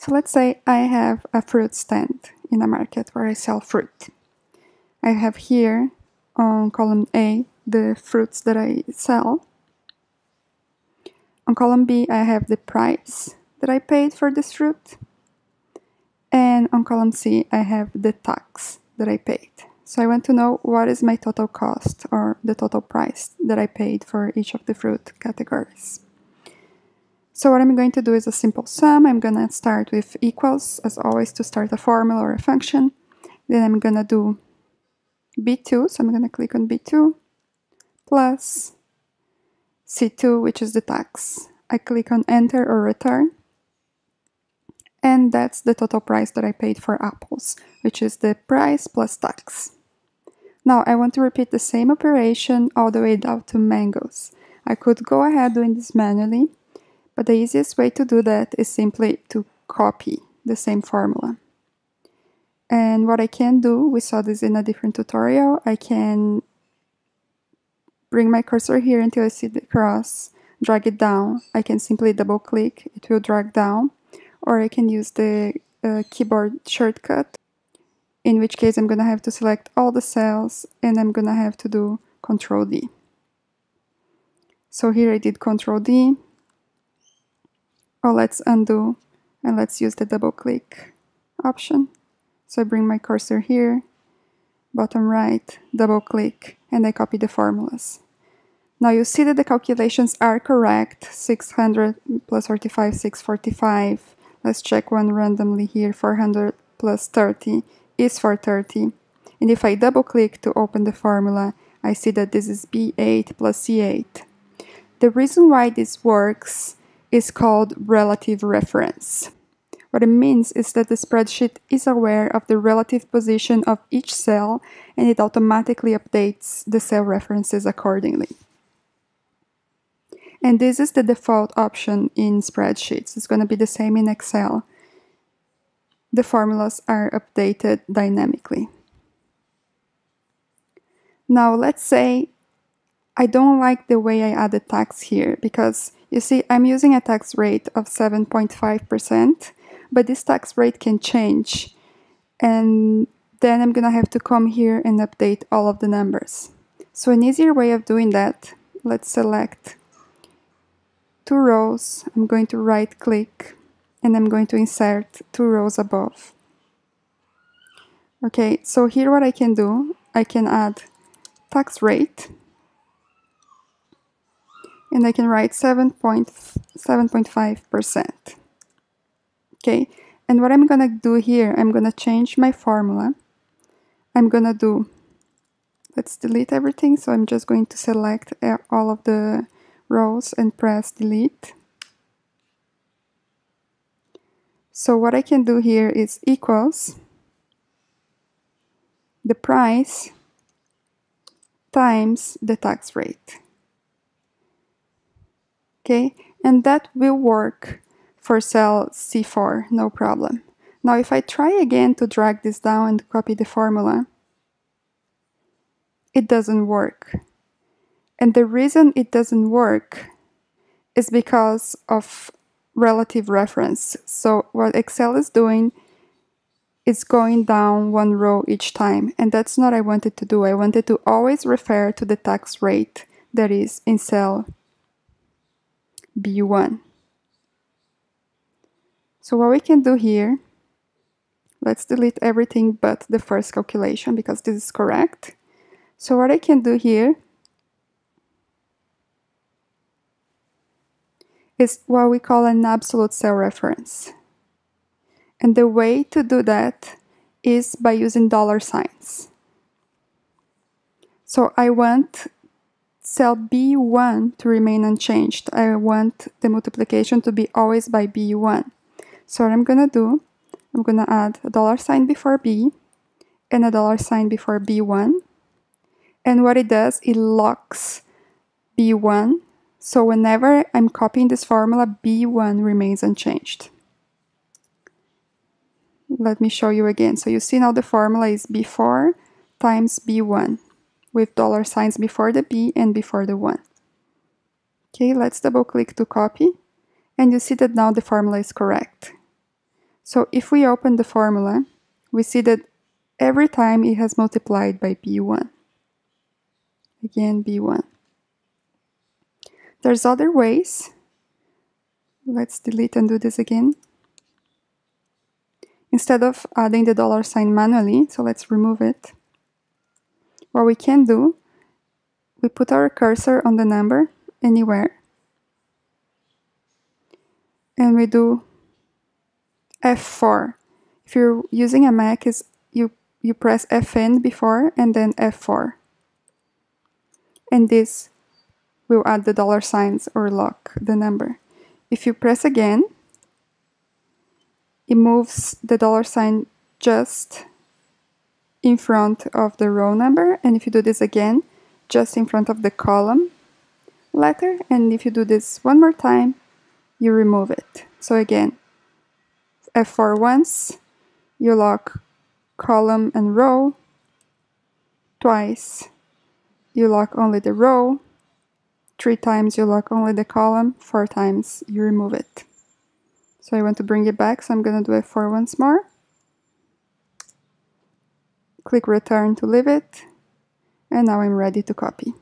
So let's say I have a fruit stand in a market where I sell fruit. I have here on column A the fruits that I sell. On column B I have the price that I paid for this fruit. And on column C I have the tax that I paid. So I want to know what is my total cost or the total price that I paid for each of the fruit categories. So what I'm going to do is a simple sum. I'm going to start with equals as always to start a formula or a function. Then I'm going to do B2, so I'm going to click on B2 plus C2, which is the tax. I click on enter or return. And that's the total price that I paid for apples, which is the price plus tax. Now I want to repeat the same operation all the way down to mangoes. I could go ahead doing this manually, but the easiest way to do that is simply to copy the same formula. And what I can do, we saw this in a different tutorial, I can bring my cursor here until I see the cross, drag it down. I can simply double click, it will drag down, or I can use the keyboard shortcut, in which case I'm gonna have to select all the cells and I'm gonna have to do Ctrl D. So here I did Ctrl D. Or let's undo and let's use the double click option. So I bring my cursor here, bottom right, double click, and I copy the formulas. Now you see that the calculations are correct, 600 plus 45, 645. Let's check one randomly here, 400 plus 30 is 430. And if I double click to open the formula, I see that this is B8 plus C8. The reason why this works is called relative reference. What it means is that the spreadsheet is aware of the relative position of each cell and it automatically updates the cell references accordingly. And this is the default option in spreadsheets. It's going to be the same in Excel. The formulas are updated dynamically. Now let's say I don't like the way I added tax here because you see I'm using a tax rate of 7.5%. But this tax rate can change, and then I'm gonna have to come here and update all of the numbers. So an easier way of doing that, let's select two rows, I'm going to right click, and I'm going to insert two rows above. Okay, so here what I can do, I can add tax rate, and I can write 7.5%. Okay, and what I'm gonna do here, I'm gonna change my formula. I'm gonna do, let's delete everything. So I'm just going to select all of the rows and press delete. So what I can do here is equals the price times the tax rate. Okay, and that will work for cell C4, no problem. Now if I try again to drag this down and copy the formula, it doesn't work. And the reason it doesn't work is because of relative reference. So what Excel is doing is going down one row each time, and that's not what I wanted to do. I wanted to always refer to the tax rate that is in cell B1. So what we can do here, let's delete everything but the first calculation because this is correct. So what I can do here is what we call an absolute cell reference. And the way to do that is by using dollar signs. So I want cell B1 to remain unchanged. I want the multiplication to be always by B1. So what I'm gonna do, I'm gonna add a dollar sign before B and a dollar sign before B1. And what it does, it locks B1. So whenever I'm copying this formula, B1 remains unchanged. Let me show you again. So you see now the formula is before times B1 with dollar signs before the B and before the 1. Okay, let's double click to copy. And you see that now the formula is correct. So if we open the formula, we see that every time it has multiplied by B1. Again, B1. There's other ways. Let's delete and do this again. Instead of adding the dollar sign manually, so let's remove it. What we can do, we put our cursor on the number anywhere. And we do F4. If you're using a Mac, you press Fn before and then F4. And this will add the dollar signs or lock the number. If you press again, it moves the dollar sign just in front of the row number. And if you do this again, just in front of the column letter. And if you do this one more time, you remove it. So again, F4 once, you lock column and row. Twice, you lock only the row. 3 times, you lock only the column. 4 times, you remove it. So I want to bring it back, so I'm going to do F4 once more. Click return to leave it. And now I'm ready to copy.